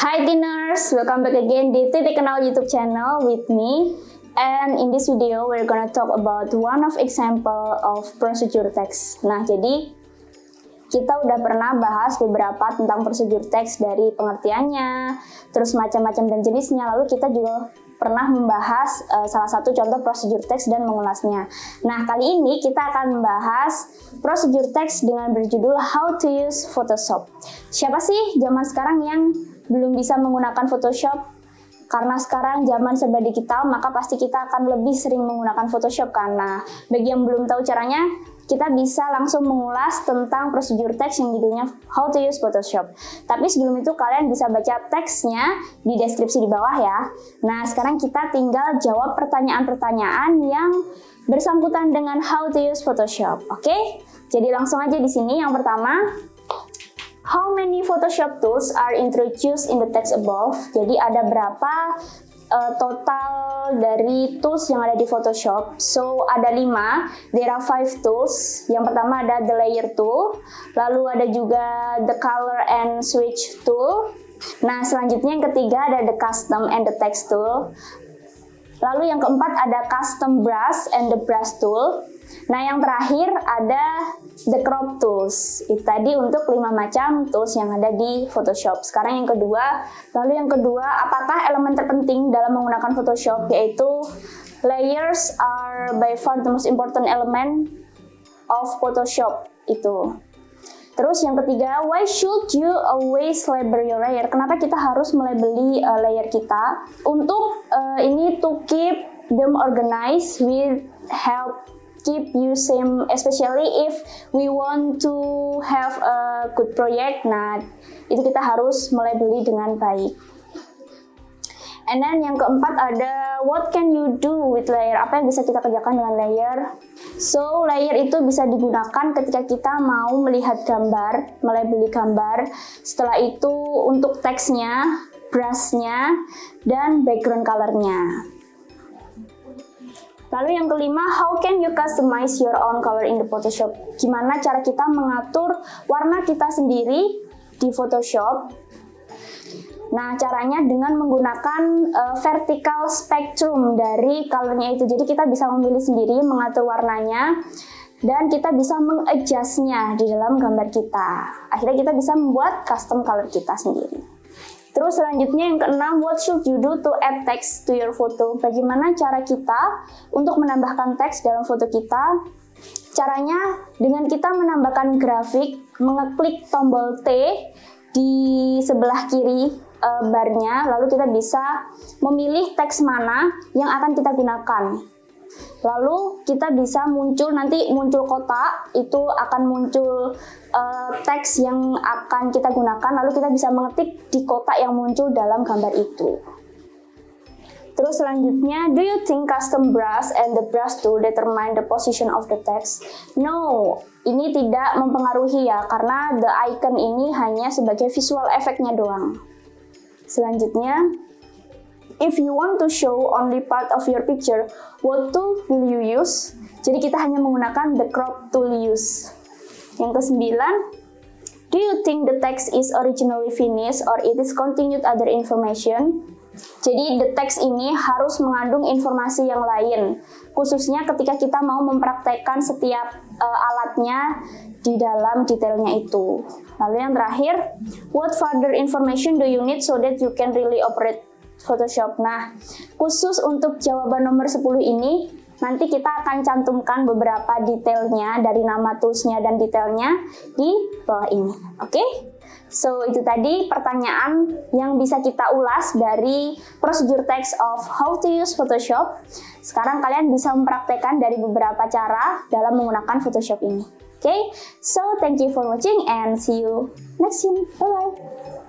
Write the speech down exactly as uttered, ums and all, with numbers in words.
Hi Tinners, welcome back again to Titik Nol YouTube channel with me. And in this video, we're gonna talk about one of example of procedure text. Nah, jadi kita udah pernah bahas beberapa tentang procedure text dari pengertiannya, terus macam-macam dan jenisnya. Lalu kita juga pernah membahas uh, salah satu contoh procedure text dan mengulasnya. Nah, kali ini kita akan membahas procedure text dengan berjudul How to Use Photoshop. Siapa sih zaman sekarang yang belum bisa menggunakan Photoshop? Karena sekarang zaman serba digital, maka pasti kita akan lebih sering menggunakan Photoshop. Karena bagi yang belum tahu caranya, kita bisa langsung mengulas tentang procedure text yang judulnya How to Use Photoshop. Tapi sebelum itu kalian bisa baca teksnya di deskripsi di bawah ya. Nah, sekarang kita tinggal jawab pertanyaan-pertanyaan yang bersangkutan dengan How to Use Photoshop. Oke? Jadi langsung aja di sini. Yang pertama, how many Photoshop tools are introduced in the text above? Jadi ada berapa uh, total dari tools yang ada di Photoshop? So ada lima, there are five tools. Yang pertama ada the layer tool, lalu ada juga the color and switch tool. Nah, selanjutnya yang ketiga ada the custom and the text tool. Lalu yang keempat ada custom brush and the brush tool. Nah, yang terakhir ada the crop tools. Itu tadi untuk lima macam tools yang ada di Photoshop. Sekarang yang kedua, lalu yang kedua, apakah elemen terpenting dalam menggunakan Photoshop? Yaitu layers are by far the most important element of Photoshop itu. Terus yang ketiga, why should you always label your layer? Kenapa kita harus melabeli uh, layer kita? Untuk uh, ini to keep them organized with help keep you same, especially if we want to have a good project. Nah, itu kita harus melabeli dengan baik. And then yang keempat ada what can you do with layer? Apa yang bisa kita kerjakan dengan layer? So, layer itu bisa digunakan ketika kita mau melihat gambar, melabeli gambar. Setelah itu untuk teksnya, brushnya, dan background colornya. Lalu yang kelima, how can you customize your own color in the Photoshop? Gimana cara kita mengatur warna kita sendiri di Photoshop? Nah, caranya dengan menggunakan uh, vertical spectrum dari colornya itu. Jadi kita bisa memilih sendiri, mengatur warnanya, dan kita bisa mengadjustnya di dalam gambar kita. Akhirnya kita bisa membuat custom color kita sendiri. Terus selanjutnya yang keenam, what should you do to add text to your photo? Bagaimana cara kita untuk menambahkan teks dalam foto kita? Caranya dengan kita menambahkan grafik, mengeklik tombol T di sebelah kiri e, barnya, lalu kita bisa memilih teks mana yang akan kita gunakan. Lalu kita bisa muncul, nanti muncul kotak, itu akan muncul uh, teks yang akan kita gunakan. Lalu kita bisa mengetik di kotak yang muncul dalam gambar itu. Terus selanjutnya, do you think custom brush and the brush tool determine the position of the text? No, ini tidak mempengaruhi ya, karena the icon ini hanya sebagai visual efeknya doang. Selanjutnya, if you want to show only part of your picture, what tool will you use? Jadi kita hanya menggunakan the crop tool use. Yang kesembilan, do you think the text is originally finished or it is continued other information? Jadi the text ini harus mengandung informasi yang lain, khususnya ketika kita mau mempraktekkan setiap uh, alatnya di dalam detailnya itu. Lalu yang terakhir, what further information do you need so that you can really operate Photoshop? Nah, khusus untuk jawaban nomor sepuluh ini, nanti kita akan cantumkan beberapa detailnya dari nama toolsnya dan detailnya di bawah ini. Oke? Okay? So, itu tadi pertanyaan yang bisa kita ulas dari procedure text of how to use Photoshop. Sekarang kalian bisa mempraktekkan dari beberapa cara dalam menggunakan Photoshop ini. Oke? Okay? So, thank you for watching and see you next time. Bye-bye.